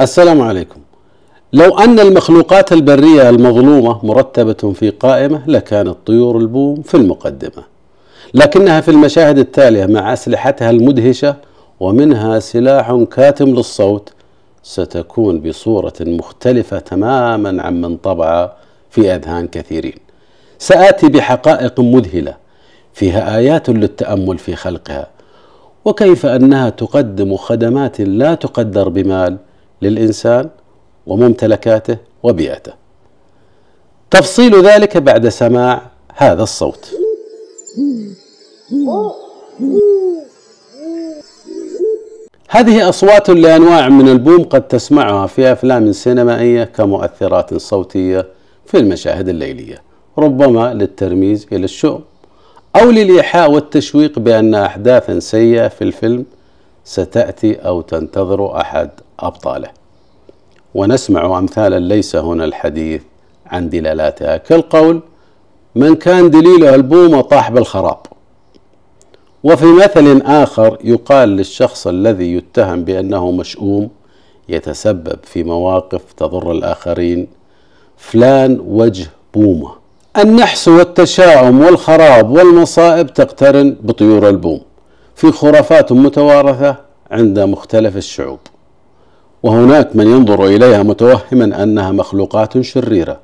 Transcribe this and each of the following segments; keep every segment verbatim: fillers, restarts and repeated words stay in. السلام عليكم. لو أن المخلوقات البرية المظلومة مرتبة في قائمة لكانت طيور البوم في المقدمة، لكنها في المشاهد التالية مع أسلحتها المدهشة ومنها سلاح كاتم للصوت ستكون بصورة مختلفة تماما عمن طبع في أذهان كثيرين. سآتي بحقائق مذهلة فيها آيات للتأمل في خلقها، وكيف أنها تقدم خدمات لا تقدر بمال للإنسان وممتلكاته وبيئته. تفصيل ذلك بعد سماع هذا الصوت. هذه أصوات لأنواع من البوم قد تسمعها في أفلام سينمائية كمؤثرات صوتية في المشاهد الليلية، ربما للترميز إلى الشؤم أو للإيحاء والتشويق بأن أحداثا سيئة في الفيلم ستأتي أو تنتظر أحد أبطاله. ونسمع أمثالا ليس هنا الحديث عن دلالاتها، كالقول: من كان دليله البومة طاح بالخراب. وفي مثل آخر يقال للشخص الذي يتهم بأنه مشؤوم يتسبب في مواقف تضر الآخرين: فلان وجه بومة. النحس والتشاؤم والخراب والمصائب تقترن بطيور البوم في خرافات متوارثة عند مختلف الشعوب، وهناك من ينظر إليها متوهما أنها مخلوقات شريرة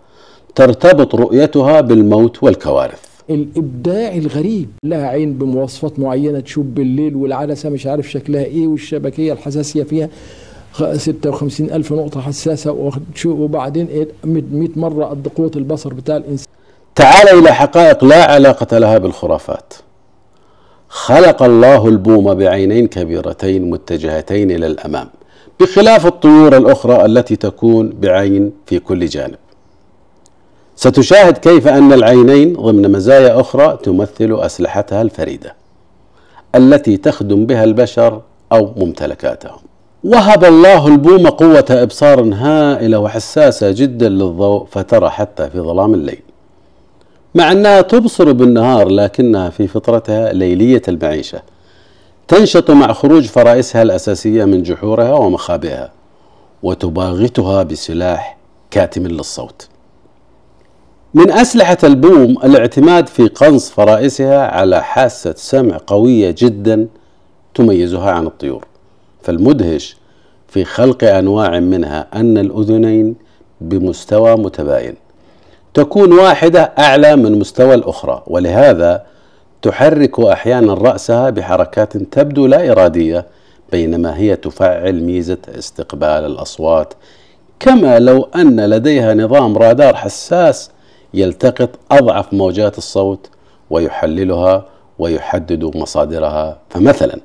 ترتبط رؤيتها بالموت والكوارث. الإبداع الغريب، لها عين بمواصفات معينة تشوف بالليل، والعدسة مش عارف شكلها إيه، والشبكية الحساسية فيها ستة وخمسين ألف نقطة حساسة، وبعدين مئة مرة قد قوة البصر بتاع الإنسان. تعال إلى حقائق لا علاقة لها بالخرافات. خلق الله البومة بعينين كبيرتين متجهتين إلى الأمام، بخلاف الطيور الأخرى التي تكون بعين في كل جانب. ستشاهد كيف أن العينين ضمن مزايا أخرى تمثل أسلحتها الفريدة التي تخدم بها البشر أو ممتلكاتهم. وهب الله البومة قوة إبصار هائلة وحساسة جدا للضوء، فترى حتى في ظلام الليل، مع أنها تبصر بالنهار، لكنها في فطرتها ليلية المعيشة تنشط مع خروج فرائسها الأساسية من جحورها ومخابئها، وتباغتها بسلاح كاتم للصوت. من أسلحة البوم الاعتماد في قنص فرائسها على حاسة سمع قوية جدا تميزها عن الطيور. فالمدهش في خلق أنواع منها أن الأذنين بمستوى متباين، تكون واحدة أعلى من مستوى الأخرى، ولهذا تحرك أحيانا رأسها بحركات تبدو لا إرادية، بينما هي تفعل ميزة استقبال الأصوات، كما لو أن لديها نظام رادار حساس يلتقط أضعف موجات الصوت ويحللها ويحدد مصادرها. فمثلا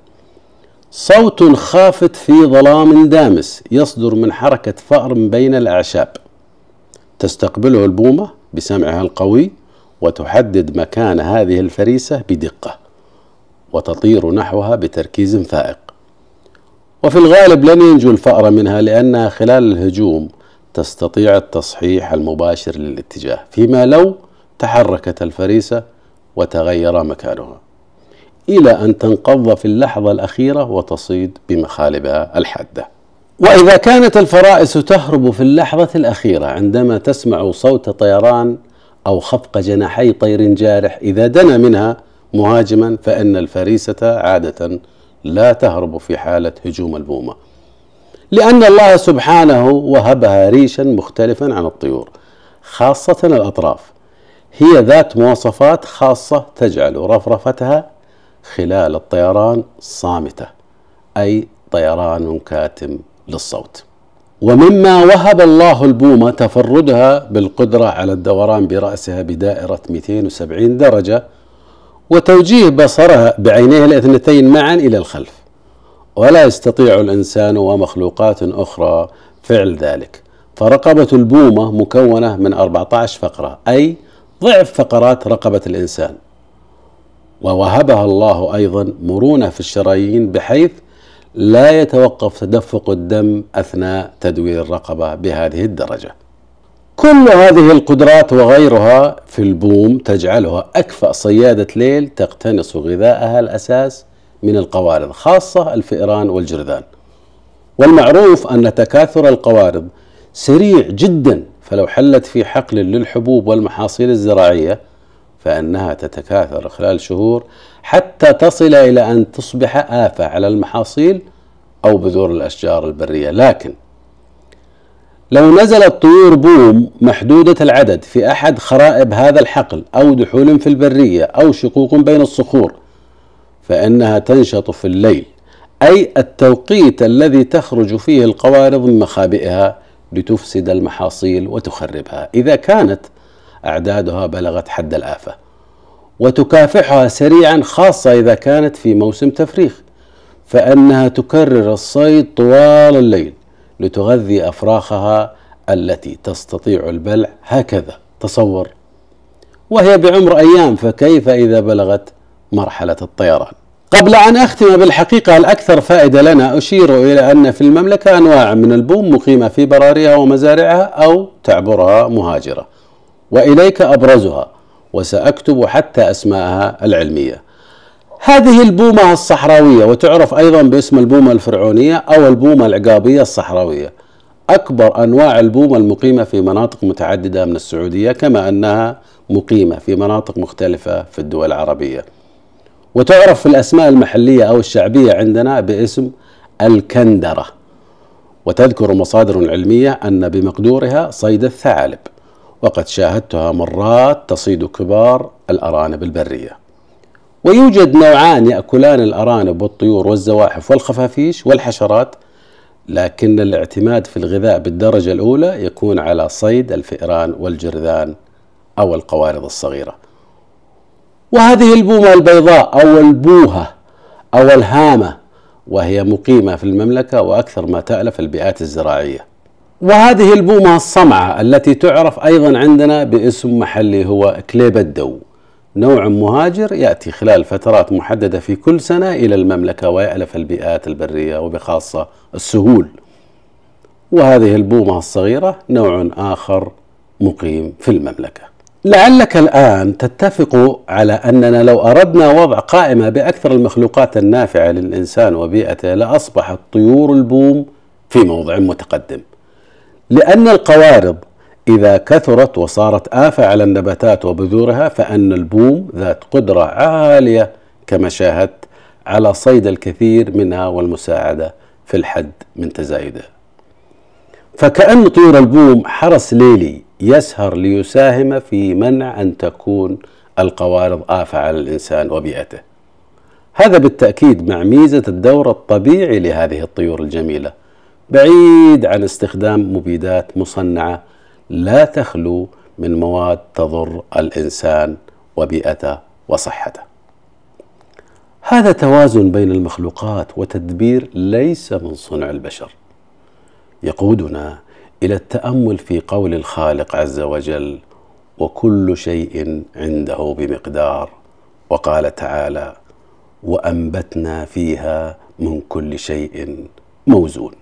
صوت خافت في ظلام دامس يصدر من حركة فأر بين الأعشاب، تستقبله البومة بسمعها القوي وتحدد مكان هذه الفريسة بدقة وتطير نحوها بتركيز فائق. وفي الغالب لن ينجو الفأر منها، لأنها خلال الهجوم تستطيع التصحيح المباشر للاتجاه، فيما لو تحركت الفريسة وتغير مكانها إلى أن تنقض في اللحظة الأخيرة وتصيد بمخالبها الحادة. وإذا كانت الفرائس تهرب في اللحظة الأخيرة عندما تسمع صوت طيران أو خفق جناحي طير جارح إذا دنا منها مهاجما، فإن الفريسة عادة لا تهرب في حالة هجوم البومة، لأن الله سبحانه وهبها ريشا مختلفا عن الطيور، خاصة الأطراف. هي ذات مواصفات خاصة تجعل رفرفتها خلال الطيران صامتة، أي طيران كاتم للصوت. ومما وهب الله البومة تفردها بالقدرة على الدوران برأسها بدائرة مئتين وسبعين درجة، وتوجيه بصرها بعينيها الاثنتين معا إلى الخلف، ولا يستطيع الإنسان ومخلوقات أخرى فعل ذلك. فرقبة البومة مكونة من أربعة عشر فقرة، أي ضعف فقرات رقبة الإنسان. ووهبها الله أيضا مرونة في الشرايين، بحيث لا يتوقف تدفق الدم أثناء تدوير الرقبة بهذه الدرجة. كل هذه القدرات وغيرها في البوم تجعلها أكفأ صيادة ليل تقتنص غذائها الأساس من القوارض، خاصة الفئران والجرذان، والمعروف أن تكاثر القوارض سريع جدا، فلو حلت في حقل للحبوب والمحاصيل الزراعية فإنها تتكاثر خلال شهور حتى تصل إلى أن تصبح آفة على المحاصيل أو بذور الأشجار البرية. لكن لو نزلت طيور بوم محدودة العدد في أحد خرائب هذا الحقل أو دحول في البرية أو شقوق بين الصخور فإنها تنشط في الليل، أي التوقيت الذي تخرج فيه القوارض من مخابئها لتفسد المحاصيل وتخربها إذا كانت أعدادها بلغت حد الآفة، وتكافحها سريعا خاصة إذا كانت في موسم تفريخ، فإنها تكرر الصيد طوال الليل لتغذي أفراخها التي تستطيع البلع. هكذا تصور، وهي بعمر أيام، فكيف إذا بلغت مرحلة الطيران؟ قبل أن أختم بالحقيقة الأكثر فائدة لنا، أشير إلى أن في المملكة أنواع من البوم مقيمة في براريها ومزارعها أو تعبرها مهاجرة، وإليك أبرزها وسأكتب حتى أسماءها العلمية. هذه البومة الصحراوية، وتعرف أيضا باسم البومة الفرعونية أو البومة العقابية الصحراوية، أكبر أنواع البومة المقيمة في مناطق متعددة من السعودية، كما أنها مقيمة في مناطق مختلفة في الدول العربية، وتعرف في الأسماء المحلية أو الشعبية عندنا باسم الكندرة. وتذكر مصادر علمية أن بمقدورها صيد الثعالب، وقد شاهدتها مرات تصيد كبار الأرانب البرية. ويوجد نوعان يأكلان الأرانب والطيور والزواحف والخفافيش والحشرات، لكن الاعتماد في الغذاء بالدرجة الأولى يكون على صيد الفئران والجرذان أو القوارض الصغيرة. وهذه البومة البيضاء أو البوهة أو الهامة، وهي مقيمة في المملكة وأكثر ما تألف البيئات الزراعية. وهذه البومة الصمعة التي تعرف أيضا عندنا باسم محلي هو كليب الدو، نوع مهاجر يأتي خلال فترات محددة في كل سنة إلى المملكة ويألف البيئات البرية وبخاصة السهول. وهذه البومة الصغيرة نوع آخر مقيم في المملكة. لعلك الآن تتفق على أننا لو أردنا وضع قائمة بأكثر المخلوقات النافعة للإنسان وبيئته لأصبحت طيور البوم في موضع متقدم، لأن القوارض إذا كثرت وصارت آفة على النباتات وبذورها فأن البوم ذات قدرة عالية كما شاهدت على صيد الكثير منها والمساعدة في الحد من تزايده. فكأن طيور البوم حرس ليلي يسهر ليساهم في منع أن تكون القوارض آفة على الإنسان وبيئته، هذا بالتأكيد مع ميزة الدور الطبيعي لهذه الطيور الجميلة بعيد عن استخدام مبيدات مصنعة لا تخلو من مواد تضر الإنسان وبيئته وصحته. هذا توازن بين المخلوقات وتدبير ليس من صنع البشر يقودنا إلى التأمل في قول الخالق عز وجل: وكل شيء عنده بمقدار، وقال تعالى: وأنبتنا فيها من كل شيء موزون.